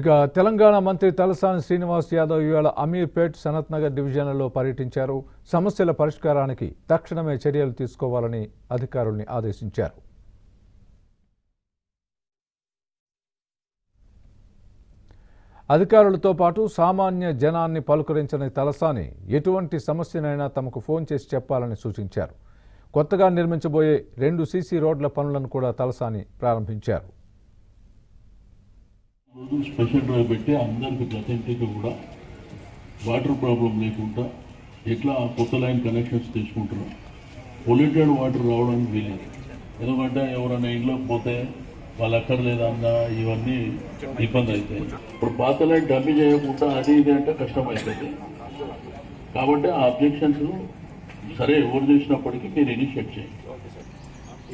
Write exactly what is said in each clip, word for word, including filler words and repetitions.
ఇక తెలంగాణ మంత్రి తలసాని శ్రీనివాస్ యాదవ్ ఇవాళ అమీర్పేట్ సనత్ నగర్ డివిజన్లలో పర్యటించారు. సమస్యల పరిష్కారానికి తక్షణమే చర్యలు తీసుకోవాలని అధికారుల్ని ఆదేశించారు. అధికారులతో పాటు సామాన్య జనాన్ని పలుకరించిన తలసాని ఎటువంటి సమస్యనైనా తమకు ఫోన్ చేసి చెప్పాలని సూచించారు. కొత్తగా నిర్మించబోయే రెండు సీసీ రోడ్ల పనులను కూడా తలసాని ప్రారంభించారు. स्पेषल ड्राइव अंदर गति वाटर प्रॉब्लम लेकिन इला लाइन कनेक्शन पोल्यूटेड वाटर रावे एवरना इंटे वाल इवन इबाई पात लाइन डमी चेयक अभी इधे कष्ट आब्जक्ष सर एवं इनीशिये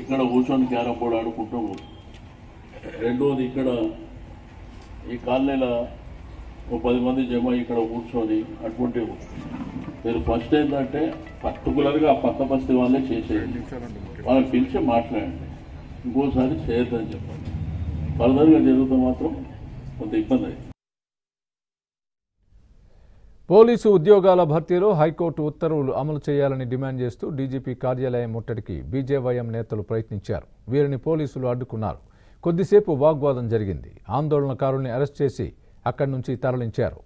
इकड़ कुर्चो क्यारम बोर्ड आड़को रेडोद इक ఈ కాలనీలో ఒక పది మంది జమ ఇక్కడ కూర్చొని అటువంటి మీరు ఫస్ట్ ఏంటంటే పర్టికులర్గా ఆ పక్క బస్తీ వాళ్ళే చేసేయండి, వాళ్ళని పిలిచి మాట్లాడండి, ఇంకోసారి చేయొద్దని చెప్పండి. ఫర్దర్గా జరుగుతూ మాత్రం కొంత ఇబ్బంది. పోలీసు ఉద్యోగాల భర్తీలో హైకోర్టు ఉత్తర్వులు అమలు చేయాలని డిమాండ్ చేస్తూ డీజీపీ కార్యాలయం ముట్టడికి బీజేవైఎం నేతలు ప్రయత్నించారు. వీరిని పోలీసులు అడ్డుకున్నారు. కొద్దిసేపు వాగ్వాదం జరిగింది. ఆందోళనకారుల్ని అరెస్ట్ చేసి అక్కడి నుంచి తరలించారు.